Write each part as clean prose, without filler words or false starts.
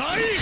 Sai!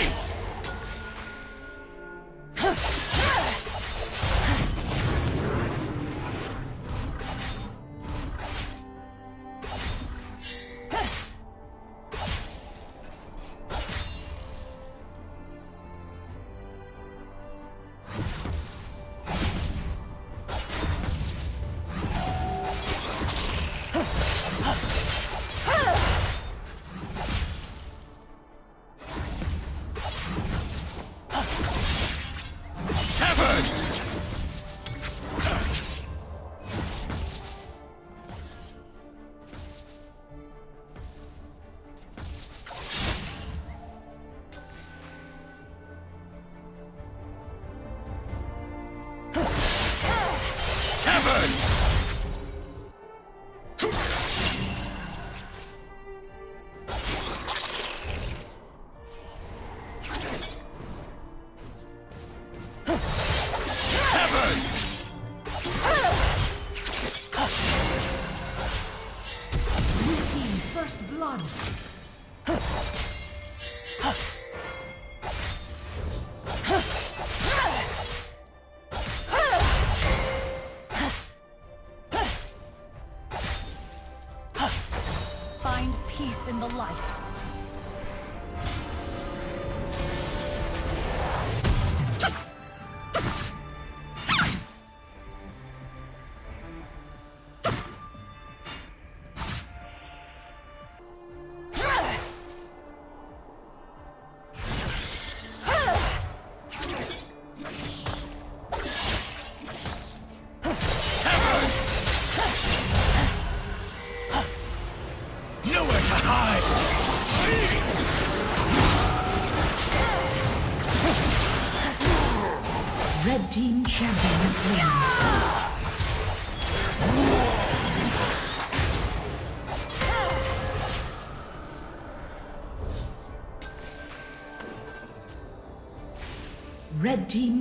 Red Team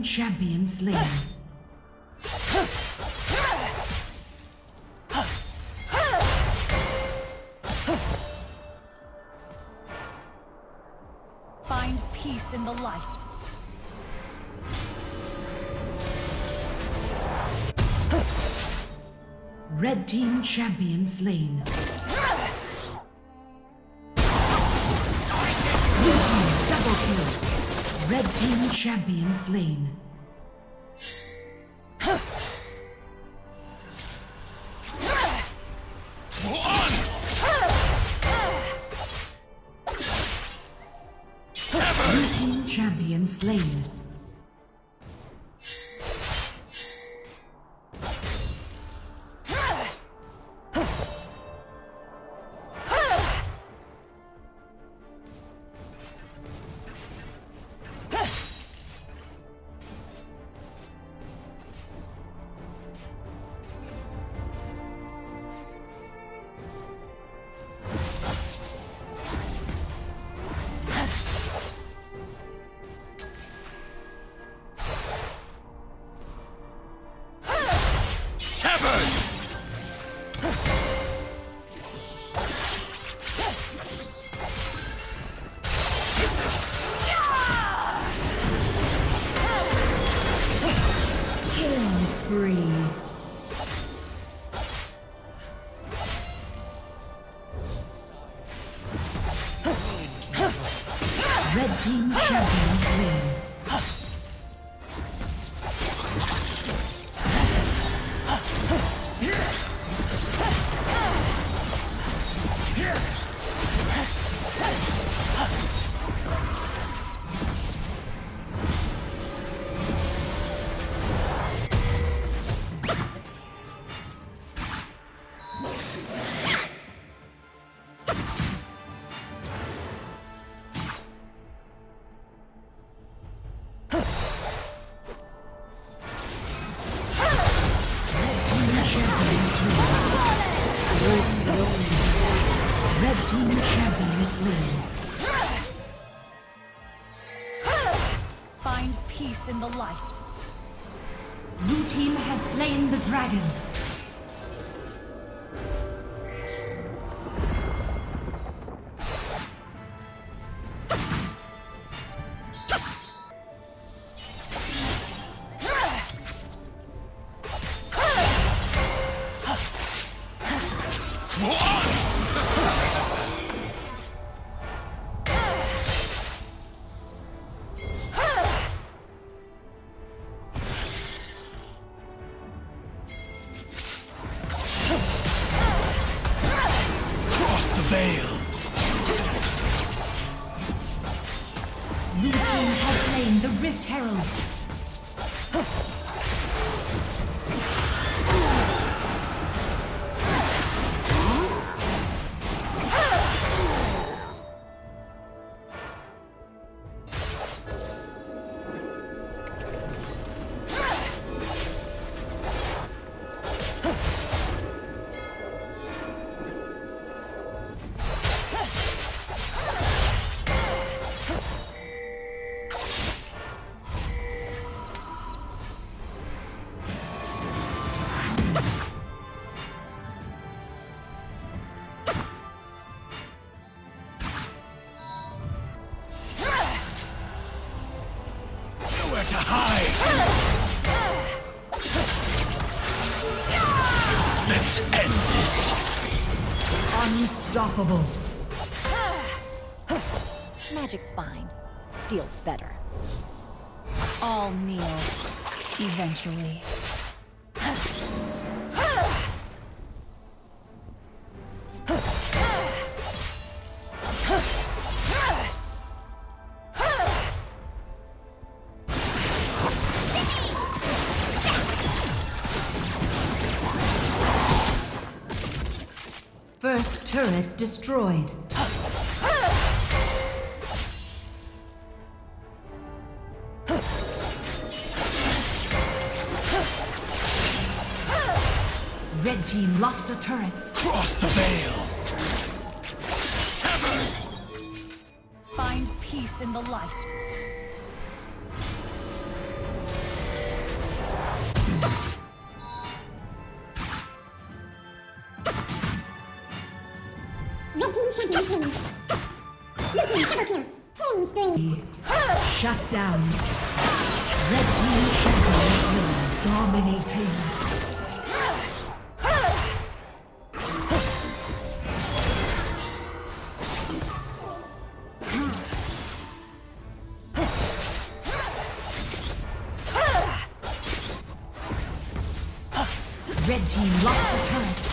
Champions League. Yeah! Red Team Champions League. Find peace in the light. Red Team Champion slain. Blue Team double kill. Red Team Champion slain. Blue Team Champion slain. Red Team Champions win. momentarily. Unstoppable. Magic's fine. Steel's better. All kneel. Eventually. First turret destroyed. Red team lost a turret. Cross the veil. Severed. Find peace in the light. Shut down. Red team champion dominating. Red team lost the turret.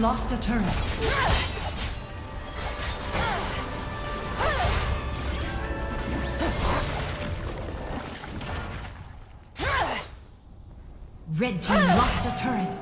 Lost a turn. Red team lost a turret.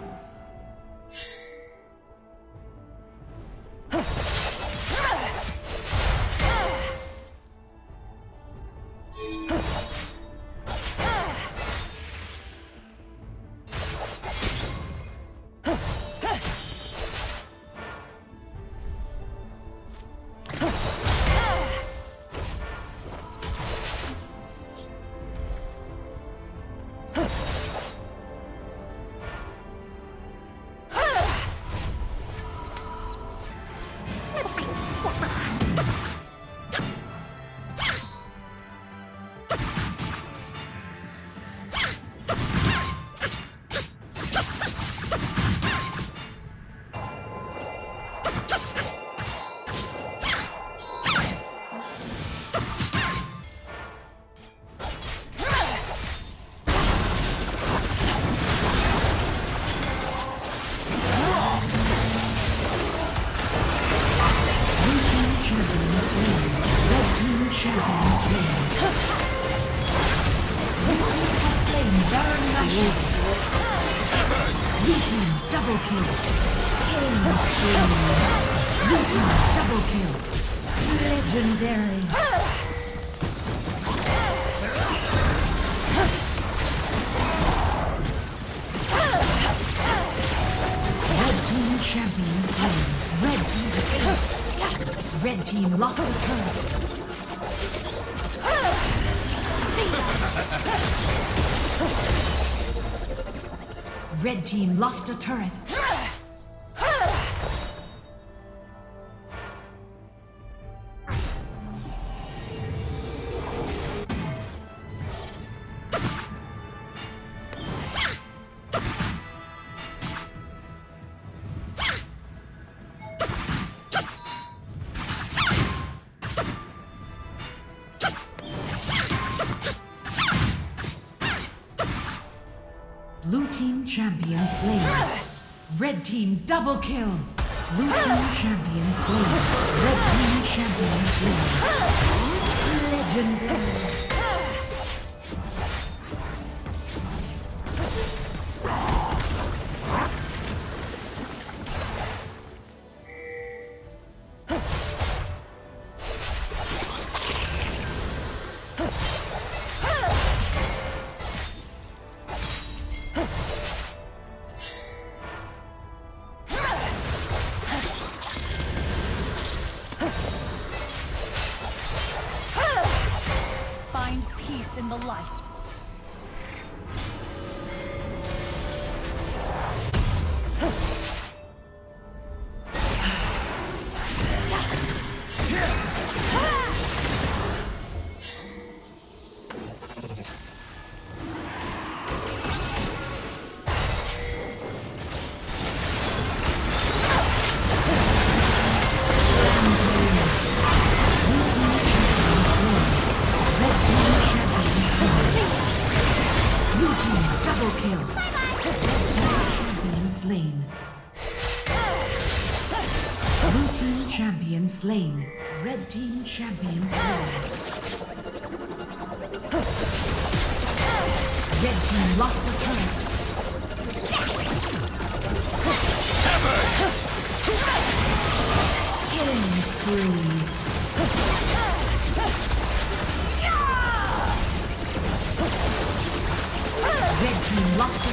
Red team lost a turret. Team double kill. Blue team champion slain. Red team champion slain. Legendary. Slain. Red team champion slain. Red team lost the turret. Killing spree. Red team lost